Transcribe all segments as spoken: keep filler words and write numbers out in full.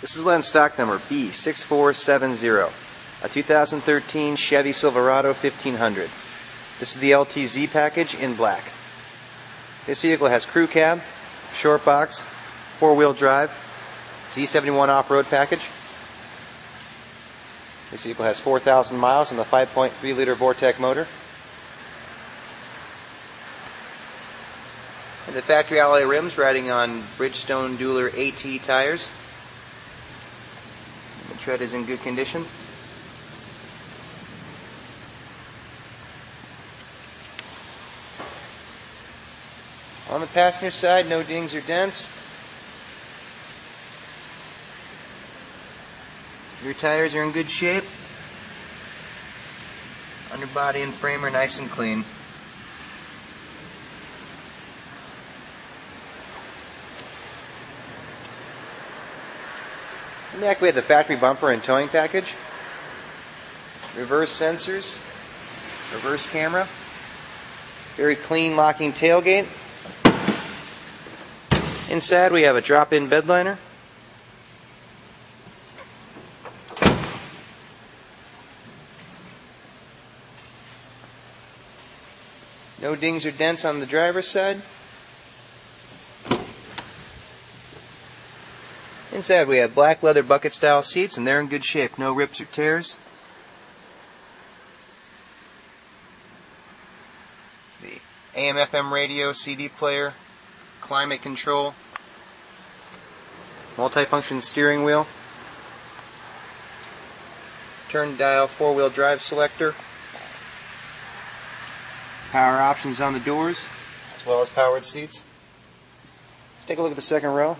This is lens stock number B six four seven zero, a two thousand thirteen Chevy Silverado fifteen hundred. This is the L T Z package in black. This vehicle has crew cab, short box, four-wheel drive, Z seventy-one off-road package. This vehicle has four thousand miles on the five point three liter Vortec motor. And the factory alloy rims riding on Bridgestone Dueler AT tires. The tread is in good condition. On the passenger side, no dings or dents. Your tires are in good shape. Underbody and frame are nice and clean. Back we have the factory bumper and towing package, reverse sensors, reverse camera, very clean locking tailgate. Inside we have a drop-in bed liner, no dings or dents on the driver's side. Inside we have black leather bucket style seats, and they're in good shape, no rips or tears. The A M F M radio, C D player, climate control, multifunction steering wheel, turn dial four wheel drive selector, power options on the doors, as well as powered seats. Let's take a look at the second row.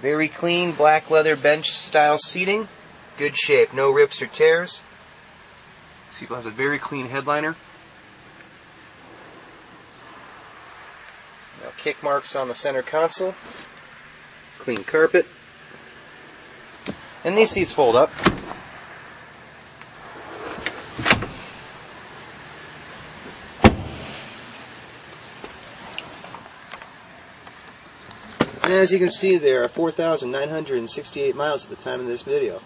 Very clean, black leather bench-style seating. Good shape, no rips or tears. This vehicle has a very clean headliner. No kick marks on the center console. Clean carpet. And these seats fold up. And as you can see, there are four thousand nine hundred sixty-eight miles at the time of this video.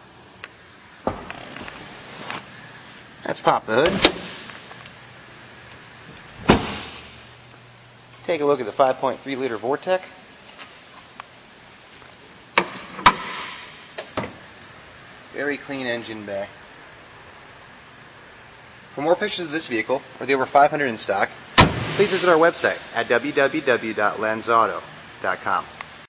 Let's pop the hood. Take a look at the five point three liter Vortec. Very clean engine bay. For more pictures of this vehicle, or the over five hundred in stock, please visit our website at w w w dot lens auto dot com.